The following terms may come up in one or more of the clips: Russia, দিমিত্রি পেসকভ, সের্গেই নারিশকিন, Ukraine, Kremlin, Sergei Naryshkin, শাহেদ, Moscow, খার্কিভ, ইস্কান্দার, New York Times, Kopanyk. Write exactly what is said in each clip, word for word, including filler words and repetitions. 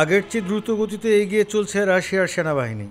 আগের চেয়ে দ্রুত গতিতে এগিয়ে চলছে রাশিয়ার সেনাবাহিনী।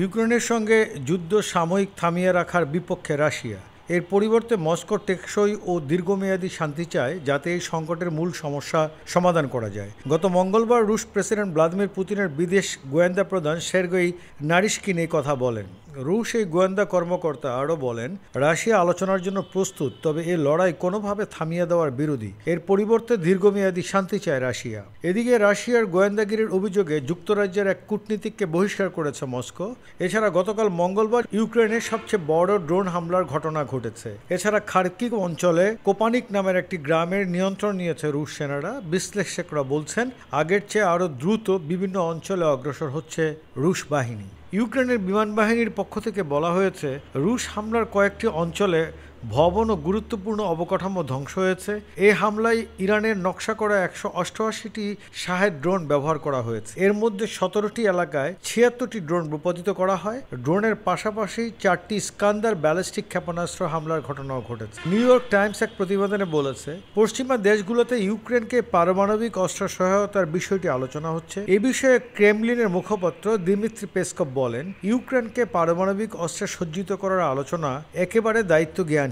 ইউক্রেনের সঙ্গে যুদ্ধ সাময়িক থামিয়ে রাখার বিপক্ষে রাশিয়া। এর পরিবর্তে মস্কো টেকসই ও দীর্ঘমেয়াদী শান্তি চায়, যাতে এই সংকটের মূল সমস্যা সমাধান করা যায়। গত মঙ্গলবার রুশ প্রেসিডেন্ট ভ্লাদিমির পুতিনের বিদেশ গোয়েন্দা প্রধান সের্গেই নারিশকিন এই কথা বলেন। রুশ এই গোয়েন্দা কর্মকর্তা আরও বলেন, রাশিয়া আলোচনার জন্য প্রস্তুত, তবে এ লড়াই কোনোভাবে থামিয়ে দেওয়ার বিরোধী। এর পরিবর্তে দীর্ঘমেয়াদী শান্তি চায় রাশিয়া। এদিকে রাশিয়ার গোয়েন্দাগিরির অভিযোগে যুক্তরাজ্যের এক কূটনীতিককে বহিষ্কার করেছে মস্কো। এছাড়া গতকাল মঙ্গলবার ইউক্রেনের সবচেয়ে বড় ড্রোন হামলার ঘটনা ঘটেছে। এছাড়া খার্কিভ অঞ্চলে কোপানিক নামের একটি গ্রামের নিয়ন্ত্রণ নিয়েছে রুশ সেনারা। বিশ্লেষকরা বলছেন, আগের চেয়ে আরও দ্রুত বিভিন্ন অঞ্চলে অগ্রসর হচ্ছে রুশ বাহিনী। ইউক্রেনের বিমান বাহিনীর পক্ষ থেকে বলা হয়েছে, রুশ হামলার কয়েকটি অঞ্চলে ভবন ও গুরুত্বপূর্ণ অবকাঠামো ধ্বংস হয়েছে। এই হামলায় ইরানের নকশা করা একশো অষ্টআশিটি শাহেদ ড্রোন ব্যবহার করা হয়েছে। এর মধ্যে সতেরোটি এলাকায় ছিয়াত্তরটি ড্রোন ভূপাতিত করা হয়। ড্রোনের পাশাপাশি চারটি ইস্কান্দার ব্যালিস্টিক ক্ষেপণাস্ত্র হামলার ঘটনাও ঘটেছে। নিউ ইয়র্ক টাইমস এক প্রতিবেদনে বলেছে, পশ্চিমা দেশগুলোতে ইউক্রেনকে পারমাণবিক অস্ত্র সহায়তার বিষয়টি আলোচনা হচ্ছে। এ বিষয়ে ক্রেমলিনের মুখপাত্র দিমিত্রি পেসকভ বলেন, ইউক্রেনকে পারমাণবিক অস্ত্রে সজ্জিত করার আলোচনা একেবারে দায়িত্ব জ্ঞান।